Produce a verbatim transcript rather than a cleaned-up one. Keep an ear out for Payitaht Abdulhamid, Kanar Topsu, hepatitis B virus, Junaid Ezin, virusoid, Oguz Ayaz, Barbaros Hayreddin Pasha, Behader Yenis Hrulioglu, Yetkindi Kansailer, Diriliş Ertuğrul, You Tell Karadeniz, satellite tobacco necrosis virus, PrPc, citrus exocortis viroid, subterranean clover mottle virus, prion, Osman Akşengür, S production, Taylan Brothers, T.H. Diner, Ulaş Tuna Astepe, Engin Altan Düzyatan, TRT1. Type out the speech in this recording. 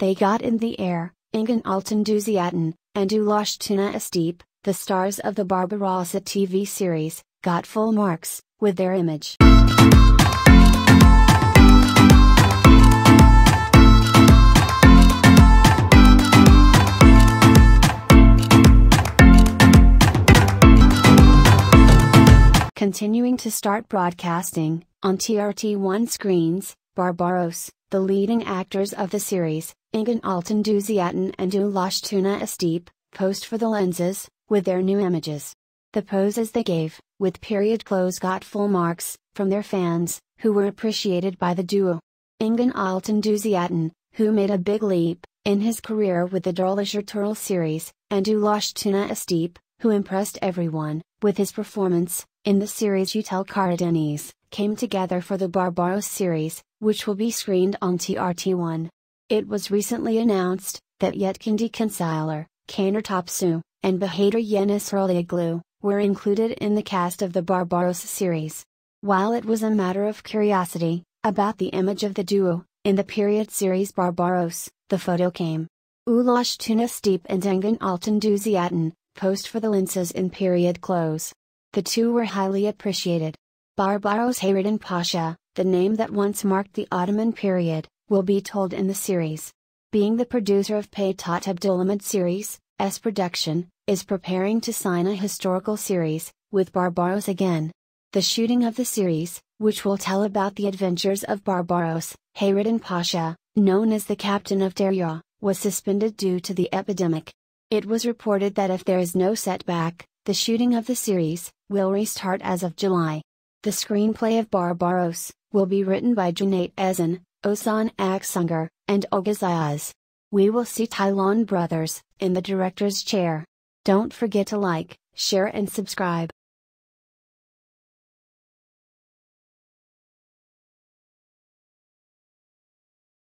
They got in the air, Engin Altan Düzyatan, and Ulaş Tuna Astepe, the stars of the Barbaros T V series, got full marks, with their image. Continuing to start broadcasting, on T R T one screens, Barbaros, the leading actors of the series, Engin Altan Düzyatan and Ulaş Tuna Astepe, posed for the lenses, with their new images. The poses they gave, with period clothes, got full marks, from their fans, who were appreciated by the duo. Engin Altan Düzyatan, who made a big leap, in his career with the Diriliş Ertuğrul series, and Ulaş Tuna Astepe, who impressed everyone, with his performance, in the series You Tell Karadeniz, came together for the Barbaros series, which will be screened on T R T one. It was recently announced that Yetkindi Kansailer, Kanar Topsu, and Behader Yenis Hrulioglu were included in the cast of the Barbaros series. While it was a matter of curiosity about the image of the duo in the period series Barbaros, the photo came. Ulaş Tuna Astepe and Engin Altan Düzyatan posed for the lenses in period clothes. The two were highly appreciated. Barbaros Hayreddin Pasha, the name that once marked the Ottoman period, will be told in the series. Being the producer of Payitaht Abdulhamid series, S Production, is preparing to sign a historical series, with Barbaros again. The shooting of the series, which will tell about the adventures of Barbaros Hayreddin Pasha, known as the captain of Derya, was suspended due to the epidemic. It was reported that if there is no setback, the shooting of the series will restart as of July. The screenplay of Barbaros will be written by Junaid Ezin, Osman Akşengür, and Oguz Ayaz. We will see Taylan Brothers in the director's chair. Don't forget to like, share and subscribe.